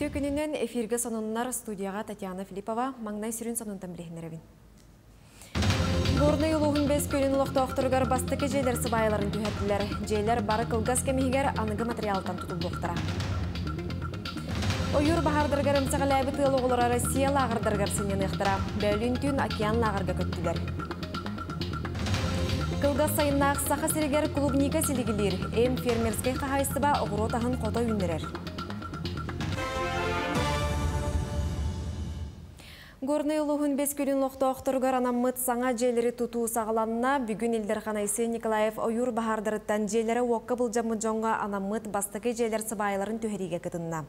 Үйті күнінен эфирге соныннар студияға Татьяна Филиппова, маңнай сүрін сонынтан білігінеревін. Борны ұлығын бәз көлін ұлықты оқтырғар бастықы жейлер сыбайларын күйәттілер. Жейлер бары қылғаз кәмейгер анығы материалдан тұтылды оқтыра. Ойыр бағардырғар әмсіғі ләбі тұл оғылыра Россия лағырдырғар сенен ұқтыра. Бәлін түн океан лағырға көттілер. Кылгас сайыннақ сақа сірігер клубника селігілер, әм фермерскай қағайсыба ұғыр отағын қота үйіндірер. Горны ұлығын Бёскөлін лоқты оқтырғар анаммыт саңа желері тұтуы сағыланына, бүгін Илдархан Айсен Николаев ойыр бағардырыттан желері оққа бұлжамы жоңға анаммыт бастықы желер сыбайларын төхереге кітінна.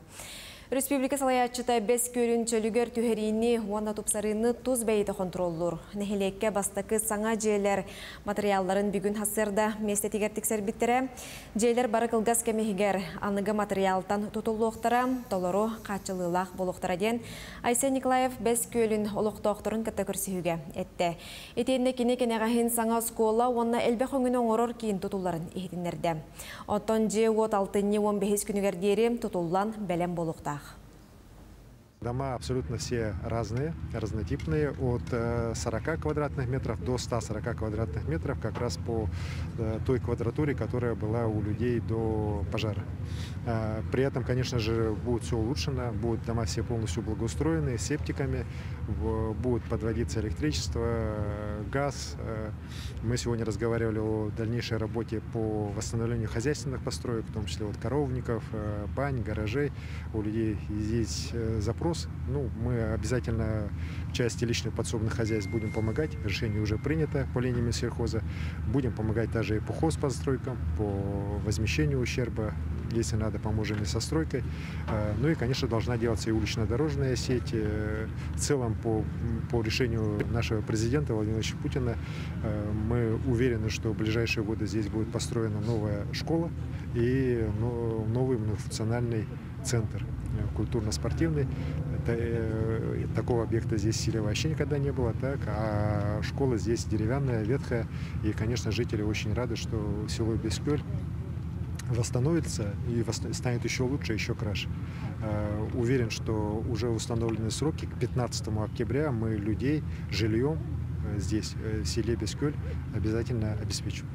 Республика Саха-Якутия Бёскөлін чөлігер түхеріні, уанна тупсарыны тұз бәйті контроллур. Нехелекке бастықы саңа жейлер материалларын бүгін хасырда местетігер тіксер біттірі. Жейлер бары қылғаз кәмегер анығы материалтан тұтылы оқтыра, толыру қатшылылақ бол оқтыра ден. Айсен Николаев Бёскөлін олықты оқтырын кітті көрсіуге әтті. Етейінде кене кенеғахин саңа скола, уанна әлбе қоңын оңырор кейін тұтыларын ехетіндерді. Оттон же 16-15 күнігердері тұтылылан бәлем бол оқтақ. Дома абсолютно все разные, разнотипные, от 40 квадратных метров до 140 квадратных метров, как раз по той квадратуре, которая была у людей до пожара. При этом, конечно же, будет все улучшено, будут дома все полностью благоустроены, септиками, будет подводиться электричество, газ. Мы сегодня разговаривали о дальнейшей работе по восстановлению хозяйственных построек, в том числе вот коровников, бань, гаражей. У людей здесь запрос. Ну, мы обязательно в части личных подсобных хозяйств будем помогать. Решение уже принято по линии Минсельхоза. Будем помогать даже и по хозпостройкам, по возмещению ущерба. Если надо, поможем и со стройкой. Ну и, конечно, должна делаться и улично-дорожная сеть. В целом, по решению нашего президента Владимира Путина, мы уверены, что в ближайшие годы здесь будет построена новая школа и новый многофункциональный центр культурно-спортивный. Такого объекта здесь в селе вообще никогда не было, так, а школа здесь деревянная, ветхая. И, конечно, жители очень рады, что село Бёскёль восстановится и станет еще лучше, еще краше. Уверен, что уже установлены сроки. К 15 октября мы людей жильем здесь, в селе Бёскёль, обязательно обеспечим.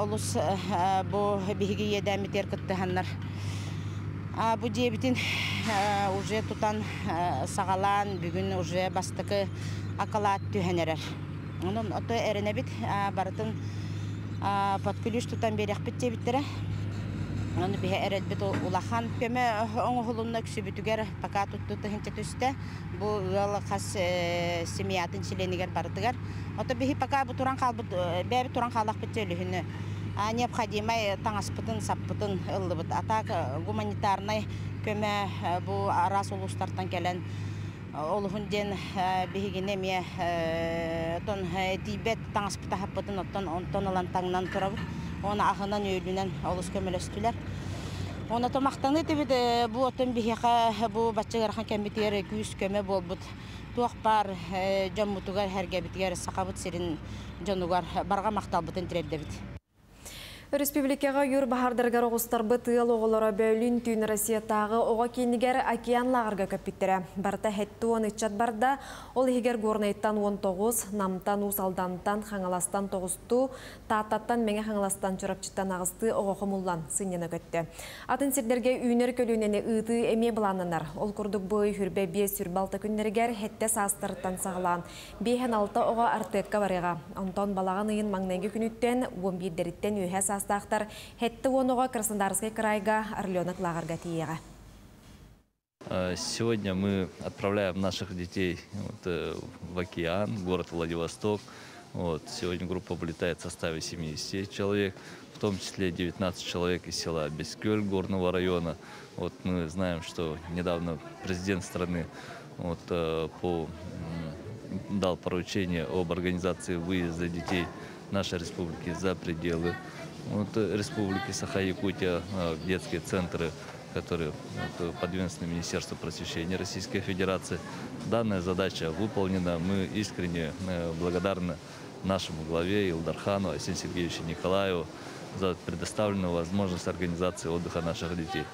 Улус бо бегие дамитер каттаннар. Бу дебитин уже тутан сагалан бүгүн уже бастыкы акалат түһенерер. Анын ото эренебит бартын подкулуш тутан берек биттебиттере. Аны бе эредбит улахан көмө оңголунна күсүбүтүгөр пока тутту хинче түстө бу ялкас семьятын членигер бартыгар. Это беги пока бы туран кал бы беги туран калах петелюхине. А необходимое тангаспутен сапутен лбут. А так гуманитарный кеме бу арасулу стартан келен олухунден беги немие тон Тибет тангаспутахапутен тон олантангнан турав. Он аханан юлинен олус кемелестюлер. Он это махтаны тебит бу отен беги ха бу баччегархан кемитире кюс кеме болбут. Тохпар жамутугар хергебитгер сахабут сирин жанугар барга макталбутын тиребдебит. Республикага юр бахардыргар оғыстарбы тыыл оғылара бәулін түйін Россия тағы оға кейнігер океан лағырға көппеттірі. Барта хәтті оны чат барда, ол егер горнайттан 19, намтан, усалдантан, хаңаластан 9-ту, тааттаттан мәне хаңаластан чорапчыттан ағысты оға құмуллан сыннені көтті. Атын сердерге үйінер көлінені ұйты әме бұланынар. Ол күрдік бөй үрбе бе сүрбалта күннергер хәтті састырыттан сағылан. Бейхен алта оға артыққа вареға. Онтан балаған ұйын маңнайғы күніттен, 11-деріттен үйе Астақтар хетті оныға Краснодарской крайга орленок лагарга тиеға. Сегодня мы отправляем наших детей в океан, в город Владивосток. Сегодня группа вылетает в составе 70 человек, в том числе 19 человек из села Бёскёль горного района. Мы знаем, что недавно президент страны дал поручение об организации выезда детей нашей республики за пределы Республики Саха-Якутия в детские центры, которые подведены Министерству просвещения Российской Федерации. Данная задача выполнена. Мы искренне благодарны нашему главе Илдархану Айсену Сергеевичу Николаеву за предоставленную возможность организации отдыха наших детей.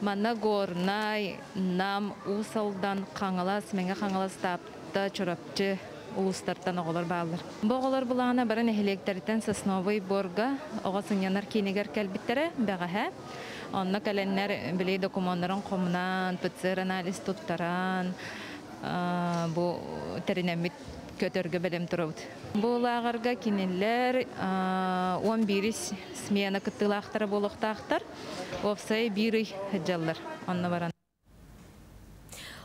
Манна горнай нам усалдан хангалас менга хангалас тапта чурапчы улустартан оголар баалар. Боголар булана баран эхилектаритен сосновый борга оғасын янар кенегер кәлбеттері бағаға. Онна кәленнер білей документарын қомнан, ПЦР анализ туттаран, бұл тәрінәмет көтөргі білім тұрауд. Бұл ағырға кенелер 11 смена күттілі ақтар болуқта ақтар. Овсай бирый жаллар. Анна баран.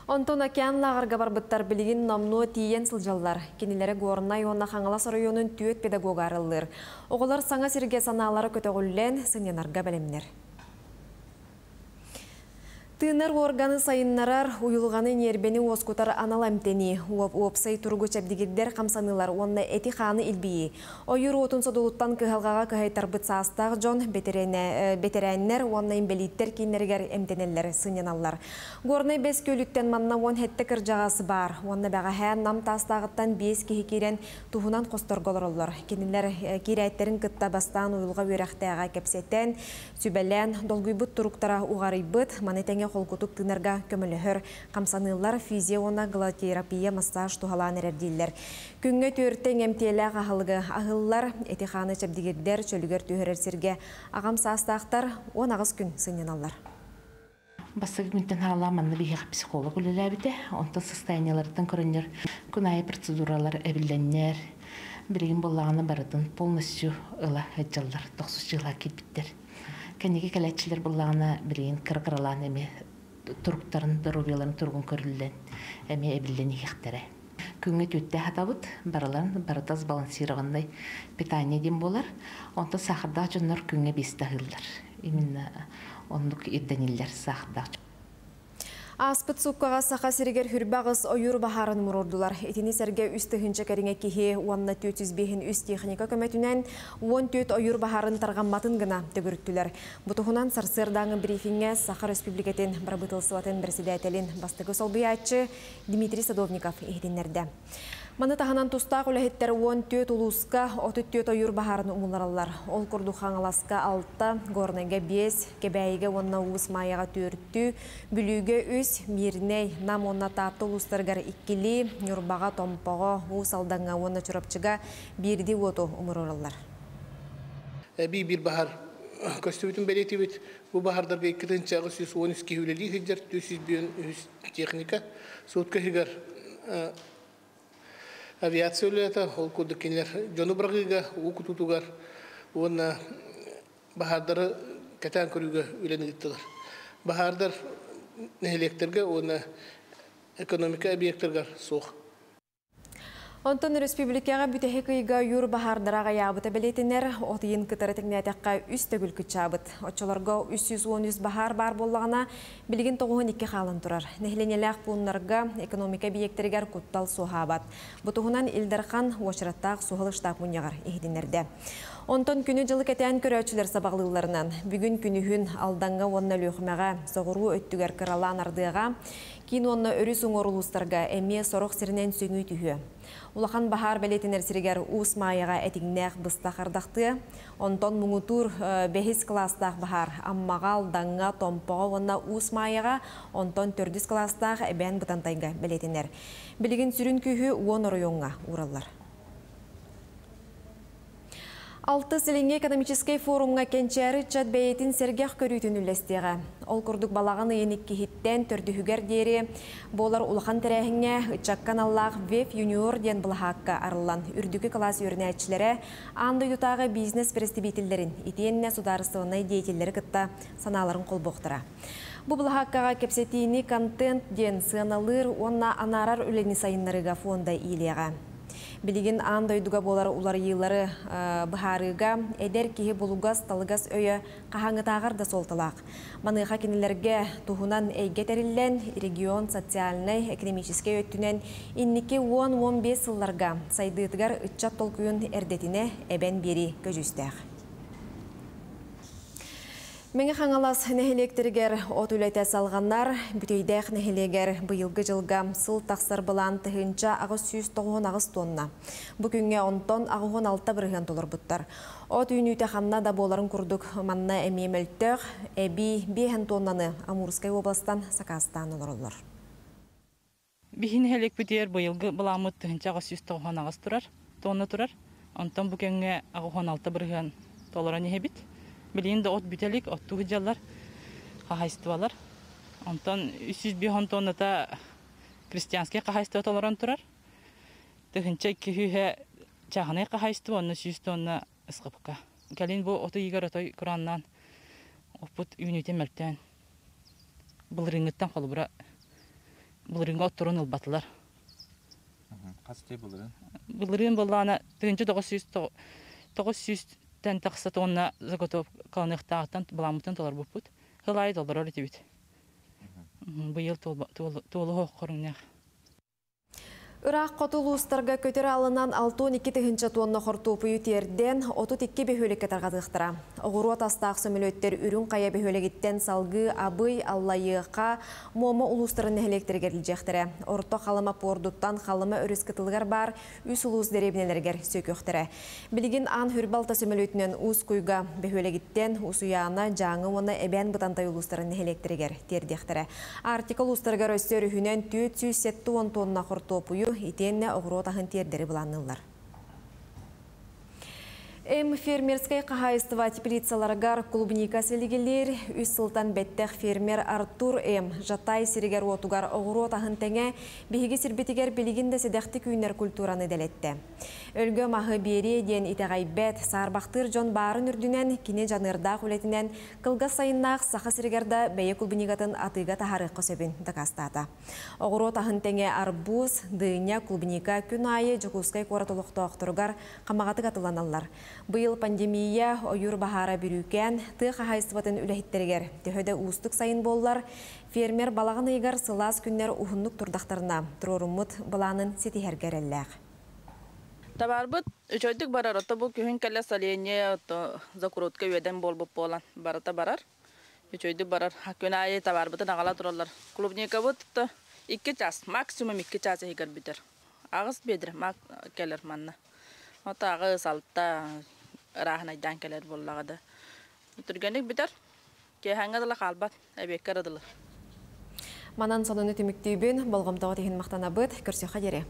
Антон Акян лағырға барбыттар білігін намну тиен сылжаллар. Кенелері Горна Йонна Хангалас районын түйет педагог арылыр. Оғылар саңа серге саналары көтөгіллен сыненарға бәлемнер. Тыныр органы сайыннарар уйылғаны нербені оскутар аналамтені. Уапсай тұрғы чәбдегеддер қамсанылар онына әти қаны үлбейі. Ойыр отын содолуттан күхалғаға күхайтар бұтсастақ жон бетерәннер онына имбелеттер кейнергер әмтенелер сыненалар. Горны Бёскөлүттен манна он әтті кіржағасы бар. Онына бәға ән нам тастағыттан 5 кейкерен туғынан қостырғылар олар. Кенілер керәйттерін күтті бастан уйылға өрәқтәға кәпсеттен, сүбәлән, долгуйбыт тұруқтара уғарайбыт, манетенге холкутук тынырга көміліғір қамсанылар физиона, галотерапия, массаж тухалан әрердейлер. Күнгі төрттен әмтелі қағылғы ағылылар, әтіханы чәбдегердер чөлігер түйірерсерге ағамса астақтар 10 ағыз күн сыненалар. Бастығы мүнттен арала манны бейіға психолог өлілі әбіті, онтын состояниялардың көрінер, күн айы процедуралар әбілденер, бірігін болағаны барыдың полностью ұла әджалдар, 90 жылға кетбіттер. Кәнеге кәләтшілер бұллағына бірейін кір-кіралан әме тұрғыттарын, дұрубияларын тұрғын көрілден әме әбілден ехтірі. Күнгі төтті хатабыт, барыларын барытаз балансирағындай питание дем болар, онты сақырда жонлар күнгі бесті ғылдар. Именно ондық ерденелер сақырда жон. Аспыт суккаға сақа сергер хүрбағыз ойыр бахарын мұрордылар. Этіне сәрге үсті хінчі кәріңе кеге, уанна 405-ін үст техника көмәтінен, уан төт ойыр бахарын тарғамматын гына төгірттілер. Бұтығынан сарсырдаңы брифинге Саха Республикатын Брабытылсылатын бірседәтелін бастығы солбый айтшы Дмитрий Садовников ехденлерді. Маны тағынан тұстақ үләхеттер 14 ұлысқа 34 ойыр бағарын ұмыларалар. Ол күрдуған аласқа 6, Горнайға 5, Кебәйіге 10 ұлыс майыға 4, Бүліге 3, Мирней, Нам 10 татты ұлыстарғар 2-лі, Нүрбаға, Томпаға, ұлыс алданға 10 чұрапчыға 1-де оты ұмыралар. Bir bahar көстөбітін бәлеті бет, бұл бағардарға 2-тінчағы 113 кеулелі хеджер, 200 техника, соғытқа хегар авиация улета, холкуды кинер, жонубрагига, укутутугар, уна бахардар катан куруга уленгиттар. Бахардар электрга, уна экономика объекттарга сох. Онтон республикага бүтәһекыйга юр бахардараға ябыта бәлетенер, отыйын кытарытыңнәтәққа үстәгүл күтчабыт. Отчыларға 310 бахар бар боллағына білген 92 қалын тұрар. Нәхленеләқ бұлынларға экономика бейектергер күттал суғабат. Бұтығынан Илдархан Уашыраттақ суғылы штаб мұнияғар ехденерді. Онтон күні жылы кәтән көрәчілер сабағылыларынан. Бүгін күнігін алданға онына лөйхімәға соғыру өттігер кыралан ардыға, кейін онына өрі сұңғырылыстарға әме сорық сірінен сөңі түйі. Улахан бахар бәлетінер сірігер ұс майыға әтігінәқ бұстақардақты. Онтон мұңытур бәхіз кластақ бахар, аммаға алданға томпаға онына ұс майыға, онтон төрдіс кластақ әбән бұтантайға бәлетінер. Білігін сүрін күйі 10 районға ураллар. Алты сіліңе экономический форумға кенчәрі чат бәйетін сергеқ көрүйтін үлестегі. Ол күрдік балағаны енікке хиттен түрдіғігер дері. Болар ұлған тәрәхіңе үтчаккан Аллах веб юниор ден бұлғаққа арылан. Үрдігі класс өрнәтшілері анды ютағы бизнес престибетілдерін етеніне сударысығына дейтелері күтті саналарын қол боқтыра. Бұл бұлғаққаға кепсетейіне контент ден сыналыр, онна анарар үлені сайынларыға фонда илеға. Білеген андайдуға болар улар елары бұхарыға, әдер кейі болуғас, талығас өйі қағаңы тағыр да солтылақ. Манығы кенелерге тұғынан әйге тәрілден, регион социалнай, экономическе өттінен, иннеке 10-15 сылларға сайдығытығар үтчат толкүйін әрдетіне әбен бері көжістәқ. Менге хангалас нехелектергер отулете салганнар, бирейдех нехелегер быйылгы жылга сыл тахсар балан тыгынча агы 190 тонна. Бүгүнгө 10 тонн агы 16 бирген доллар буттар. От үйнүтө ханна да боларын курдук манна эмемелтер, эби 5 тоннаны Амурская областан Сакастан олорлор. Бихинхелек битер быйылгы баламыт тыгынча агы 190 турар, тонна турар. Онтон бүгүнгө агы 16 бирген доллар нехебит. Билинде от бүтелик, от тугыджалар, кахайстывалар. Онтон 350 тонната крестьянский кахайстываталаран турар. Тыгынча кихүхэ чаханай кахайстыва, онна 100 тонна ысқыпка. Калин бу оту игаратой кураннан опут үйнете мэльтэн. Былырынгыттан холубра, былырынга от турын ылбатылар. Касты былырын? Былырын боллана тыгынча 900 тен такса тонна заготовкаланых тахтан баламутан толар бупут, хилай толар олитивит. Быйыл толуғы хорыннях. Ирак котулу старга көтер алынан 6-12 тонна хорту пүйтерден 32 бөхөлі кәтарғадықтыра. Оғыру атастақ сөмілеттер үрін қая бөхөлігіттен салғы абый аллайыға мома улустарын электергерліжектірі. Орто қалыма пордуттан қалыма өріс кітілгер бар, үс улус деребінелергер сөкіқтірі. Білген аң хүрбалта сөмілетінен ұз көйгі бөхөлігіттен ұсуяна жаңы оны әбән бұтантай улустарын электергер тердектірі. Артикл ұстарға рөстер үхінен 470 тонна хорту пүйі итенне огротахын тердері бұланылар. Фермерскай қағайыстыва теплицаларғар клубника селегелер, үс сылтан бәттәқ фермер Артур Жатай сирегер отуғар оғыротағын тәңе бейгі сірбетігер білігінде седәқті күйінер культураны дәлетті. Өлгі мағы бері ден итәғай бәт сарбақтыр жон барын үрдінен, кене жанырда құлетінен, қылға сайыннақ сақа сирегерді бәйе клубникатын атыға тағары қосебін дақастата. Оғыротағын тәңе арбуз, дыня, клубника, күн айы, жүкускай қоратылықты оқтырғар қамағаты қатыланалар. Быйыл пандемия ойыр бахара бирюкен, тыға хайсватын үләхеттергер. Төхөді ұстық сайын боллар, фермер балағын егер сылас күннер ұғынлық тұрдақтарына, тұрорымыт баланын сетихергер әлләғ. Табарбыт, үшөйдік барар, бұл күхін кәлі салене закуротқа өйден болбып болан. Барата барар, үшөйдік барар, күн айы табарбытын ағала тұралар. Клубника бұтты 2 час, максимум 2 час егер бітір. Ағыз бедір, кәлір манна. Отағы салта рахнай даңкелер боллағыды. Түргенік бітер, кейхәңгеділі қалбат, әбеккер адылы. Манан соның өтіміктейбін, болғымтауы тегін мақтана бұд, көрсеуға дере.